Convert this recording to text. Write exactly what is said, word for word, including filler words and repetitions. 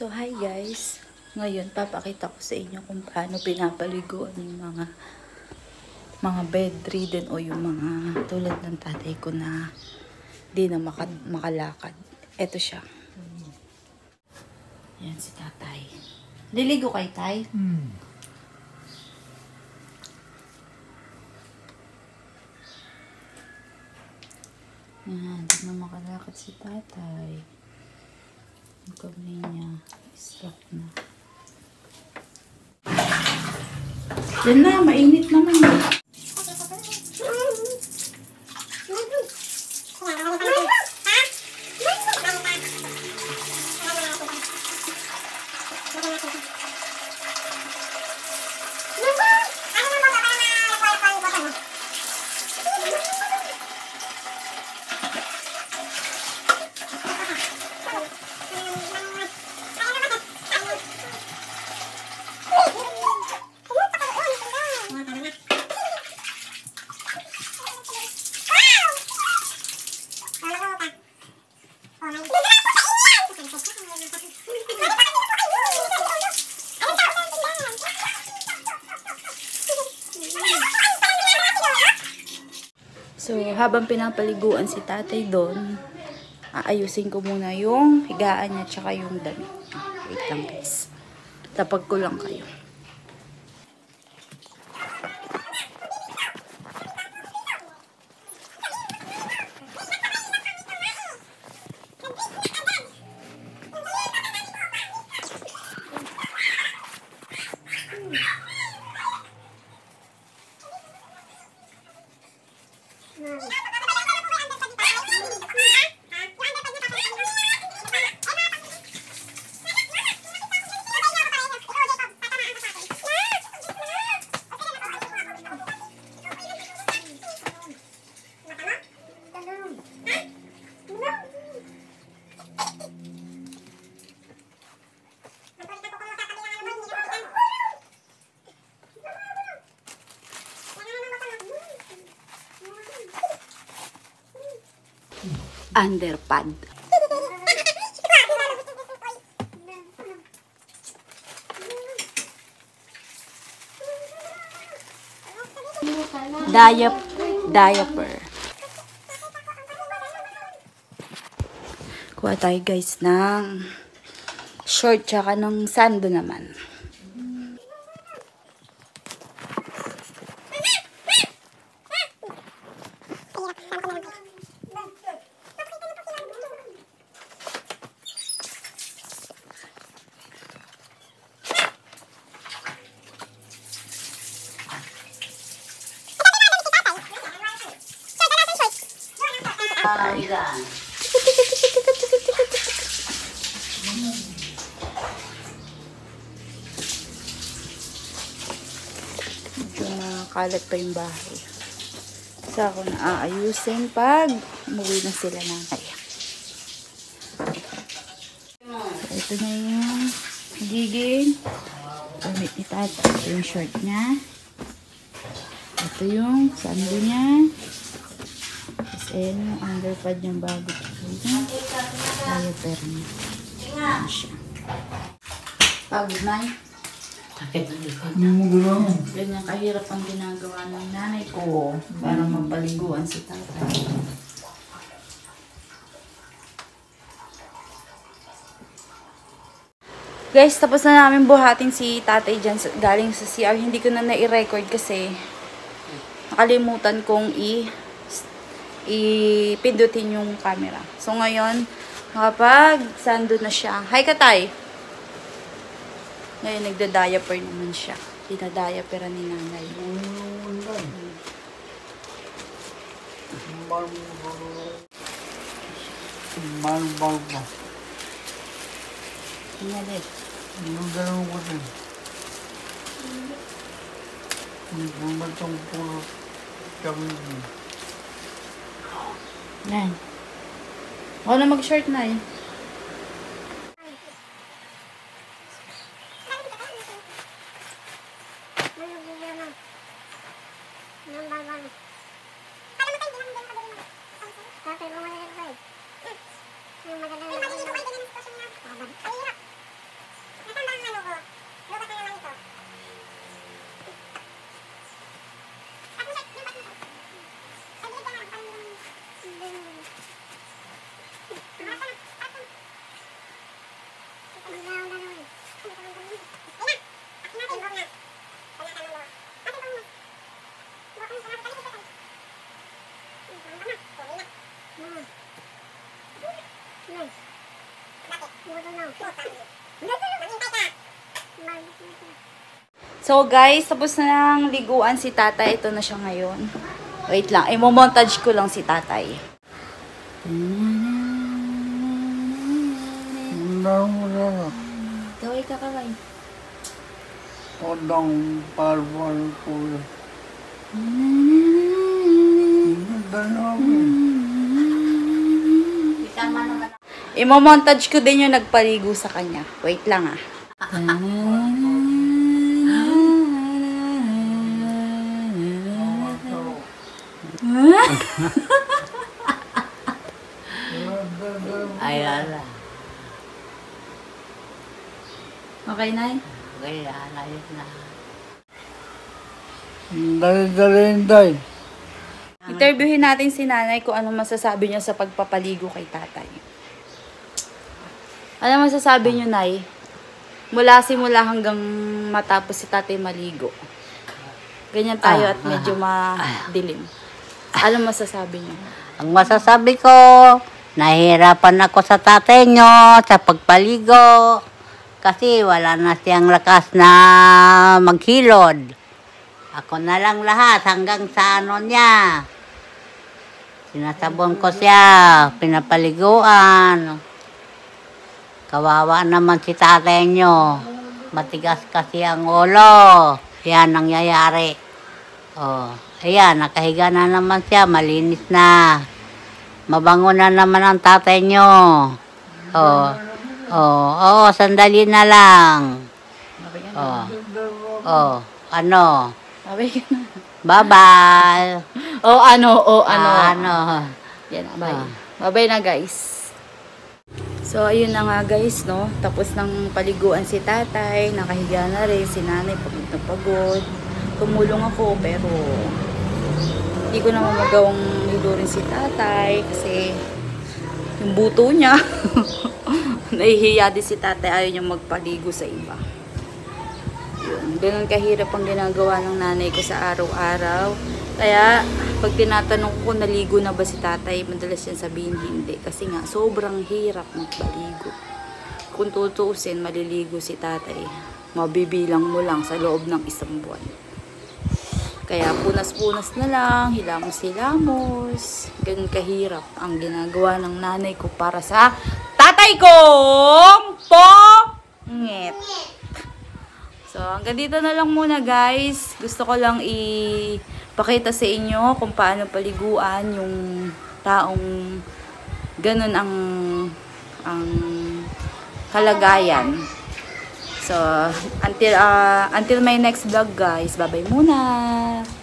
So hi guys, ngayon papakita ko sa inyo kung paano pinapaliguan yung mga mga bedridden o yung mga tulad ng tatay ko na di na maka, makalakad. Eto siya. Yan si tatay. Liligo kay tay? Hmm. Yan, di na makalakad si tatay. Ang kamay niya, islap na. Yan na, mainit naman yun. So, habang pinapaliguan si tatay doon, aayusin ko muna yung higaan niya tsaka yung damit. Ah, wait lang guys. Tapag ko lang kayo. Underpad. Diap diaper. Kuha tayo guys ng short tsaka ng sando naman. Kalat pa yung bahay. Sa ako na aayusin pag umuwi na sila ng kaya. Ito na yung gigil. Umit ni tata. Ito yung short niya. Ito yung sando niya. Tapos yun yung underpad niyang bago. Kaya pero niya. Ano siya. Pagod na yun. Nanggulo. Ganyan kahirap ang ginagawa ng nanay ko para mapaliguan si tatay. Guys, tapos na namin buhatin si tatay dyan galing sa C R. Hindi ko na nai-record kasi nakalimutan kong i- i-pindutin yung camera. So ngayon, kapag sando na siya. Hi katay! Ngayon, nagda-diaper naman siya. Pinadiaperan ni nanay. Mal-mal-mal. Pinalit. Nagdalaw ko din. Nagbumatang puro kami din. Nan. Wala mag-shirt na eh. Ay, So guys, tapos na lang liguan si tatay. Ito na siya ngayon. Wait lang, i-montage ko lang si tatay. Gawin ka kamay. Odang parval ko. I-montage ko din yung nagpaligo sa kanya. Wait lang ah. Ayan. Okay na? Okay na, ayos na. Dali-dali-dali. Interviewin natin si nanay kung anong masasabi niya sa pagpapaligo kay tatay. Ano masasabi niyo, Nay? Mula simula hanggang matapos si tatay maligo. Ganyan tayo at medyo madilim. Ano masasabi niyo? Ang masasabi ko, nahihirapan ako sa tatay niyo sa pagpaligo kasi wala na siyang lakas na maghilod. Ako na lang lahat hanggang sa ano niya. Sinasabon ko siya, pinapaliguan. Kawawa naman si tatay niyo. Matigas kasi ang ulo. Yan ang nangyayari. Oh. Ayan, nakahiga na naman siya. Malinis na. Mabango na naman ang tatay nyo. Oo. Oo. Oo, sandali na lang. Oo. Oo. Ano? Bye-bye. Oo, ano. Oo, ano. Ano. Yan, bye. Bye-bye na, guys. So, ayun na nga, guys, no? Tapos nang paliguan si tatay. Nakahiga na rin. Si nanay pagod na pagod. Tumulong ako, pero... Hindi ko naman magawang hilurin si tatay kasi yung buto niya. Nahihiya din si tatay, ayaw niyang magpaligo sa iba. Yun, ganun kahirap ang ginagawa ng nanay ko sa araw-araw. Kaya pag tinatanong ko naligo na ba si tatay, madalas yan sabihin hindi. Kasi nga, sobrang hirap magpaligo. Kung tutuusin, maliligo si tatay. Mabibilang mo lang sa loob ng isang buwan. Kaya punas-punas na lang, hilamos-hilamos. Ganun kahirap ang ginagawa ng nanay ko para sa tatay kong pongit. So, hanggang dito na lang muna, guys. Gusto ko lang ipakita sa inyo kung paano paliguan yung taong ganun ang, ang kalagayan. So, until uh, until my next vlog, guys. Bye-bye muna!